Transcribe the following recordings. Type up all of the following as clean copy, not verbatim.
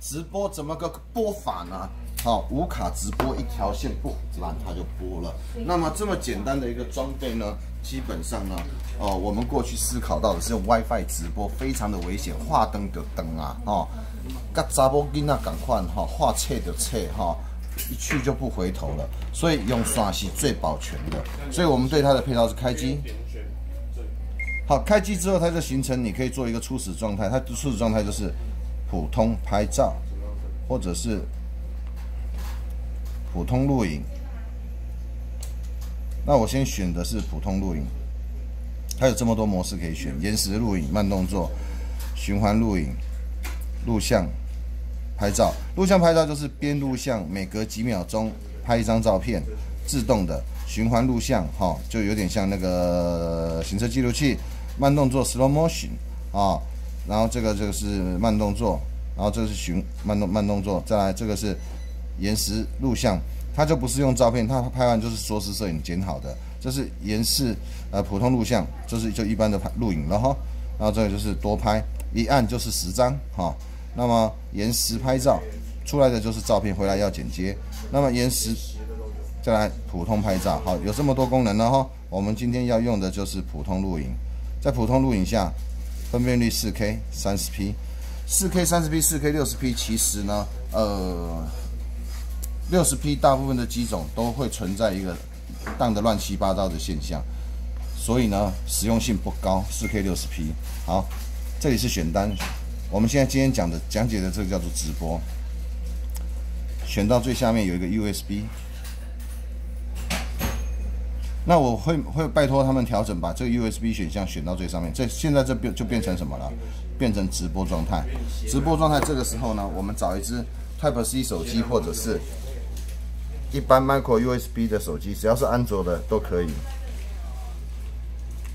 直播怎么个播法呢？好，无卡直播一条线不拦它就播了。那么这么简单的一个装备呢，基本上呢，我们过去思考到的是用 WiFi 直播非常的危险，话灯就灯啊，跟查某囡仔同款哈，话册就册哈。 一去就不回头了，所以用刷洗最保全的，所以我们对它的配套是开机。好，开机之后它就形成，你可以做一个初始状态，它的初始状态就是普通拍照，或者是普通录影。那我先选的是普通录影，它有这么多模式可以选：延时录影、慢动作、循环录影、录像。 拍照，录像拍照就是边录像，每隔几秒钟拍一张照片，自动的循环录像，就有点像那个行车记录器，慢动作 slow motion 啊，然后这个是慢动作，然后这是慢动作，再来这个是延时录像，它就不是用照片，它拍完就是缩时摄影剪好的，这是延时普通录像，这是就一般的录影了哈，然后这个就是多拍，一按就是10张哈。 那么延时拍照出来的就是照片，回来要剪接。那么延时再来普通拍照，好，有这么多功能了哈。我们今天要用的就是普通录影，在普通录影下，分辨率4K 30P、4K 30P、4K 60P， 其实呢，60P 大部分的机种都会存在一个荡得乱七八糟的现象，所以呢，实用性不高。4K 60P， 好，这里是选单。 我们现在今天讲解的这个叫做直播，选到最下面有一个 USB， 那我会拜托他们调整，把这个 USB 选项选到最上面。现在就变成什么了？变成直播状态。直播状态这个时候呢，我们找一支 Type-C 手机或者是一般 Micro USB 的手机，只要是安卓的都可以。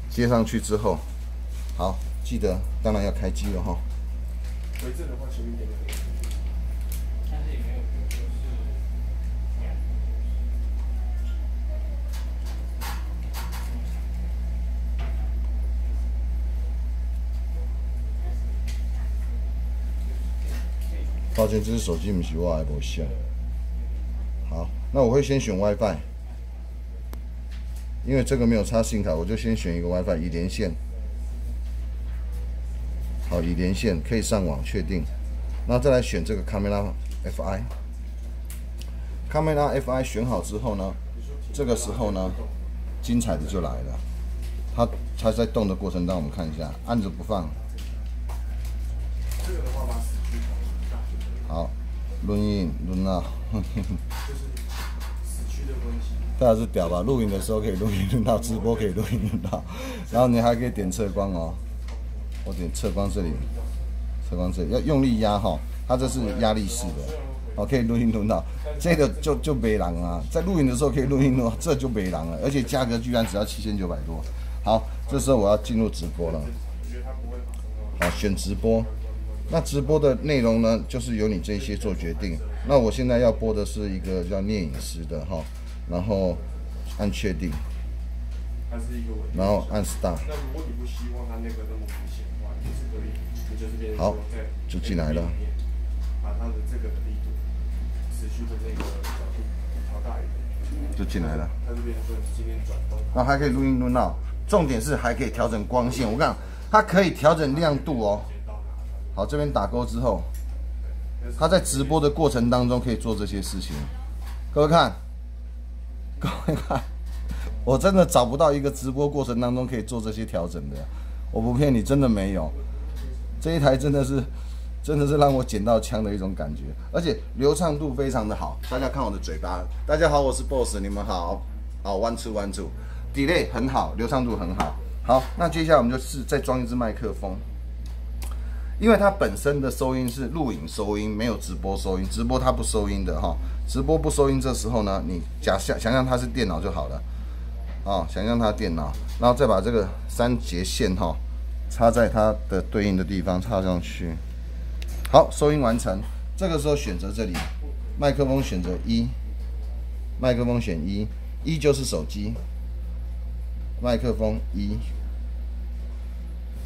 接上去之后，好，记得当然要开机了哈。 回正的话，前面点点。抱歉，这只手机不是我的，无线。好，那我会先选 WiFi， 因为这个没有插SIM卡，我就先选一个 WiFi 已连线。 好，已连线可以上网确定，那再来选这个 Camera FI。Camera FI 选好之后呢，这个时候呢，精彩的就来了。它在动的过程当中，我们看一下，按着不放。好，录音录啊。大家是屌吧？录影的时候可以录音录到，直播可以录音录到，然后你还可以点测光哦。 我点侧光这里，侧光这里要用力压哈，它这是压力式的，好可以录音录到，这个就没人啊，在录影的时候可以录音录，这就没人了，而且价格居然只要7900多。好，这时候我要进入直播了，好选直播，那直播的内容呢，就是由你这些做决定。那我现在要播的是一个叫聂隐师的哈，然后按确定，然后按 Start。 好，就进来了。就进来了。然后还可以录音录闹，重点是还可以调整光线。我讲，它可以调整亮度哦。好，这边打勾之后，它在直播的过程当中可以做这些事情。各位看，我真的找不到一个直播过程当中可以做这些调整的，我不骗你，真的没有。 这一台真的是让我捡到枪的一种感觉，而且流畅度非常的好。大家看我的嘴巴，大家好，我是 Boss， 你们好。好 ，one two，delay 很好，流畅度很好。好，那接下来我们就是再装一支麦克风，因为它本身的收音是录影收音，没有直播收音，直播它不收音的哈。直播不收音，这时候呢，你想象它是电脑就好了，想象它电脑，然后再把这个3节线哈。 插在它的对应的地方，插上去。好，收音完成。这个时候选择这里，麦克风选择1，麦克风选1，1就是手机。麦克风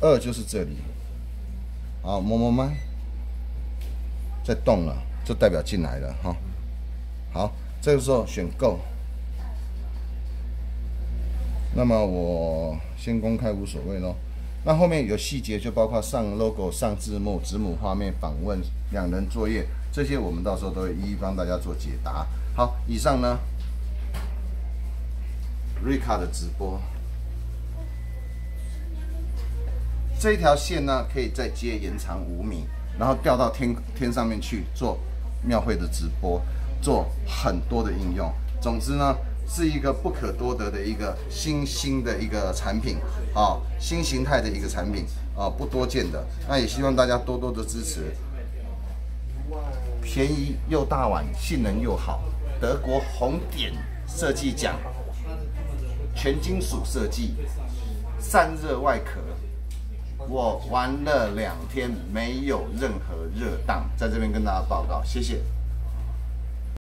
1，2就是这里。好，摸摸麦。在动了，就代表进来了哈。好，这个时候选购。那么我先公开无所谓咯。那后面有细节就包括上 logo、上字幕、子母画面、访问、两人作业这些，我们到时候都会一一帮大家做解答。好，以上呢，瑞卡的直播。 这条线呢，可以再接延长5米，然后掉到天上面去做庙会的直播，做很多的应用。总之呢，是一个不可多得的一个新的一个产品啊、哦，新形态的一个产品啊、哦，不多见的。那也希望大家多多的支持，便宜又大碗，性能又好，德国红点设计奖，全金属设计，散热外壳。 我玩了2天，没有任何热档，在这边跟大家报告，谢谢。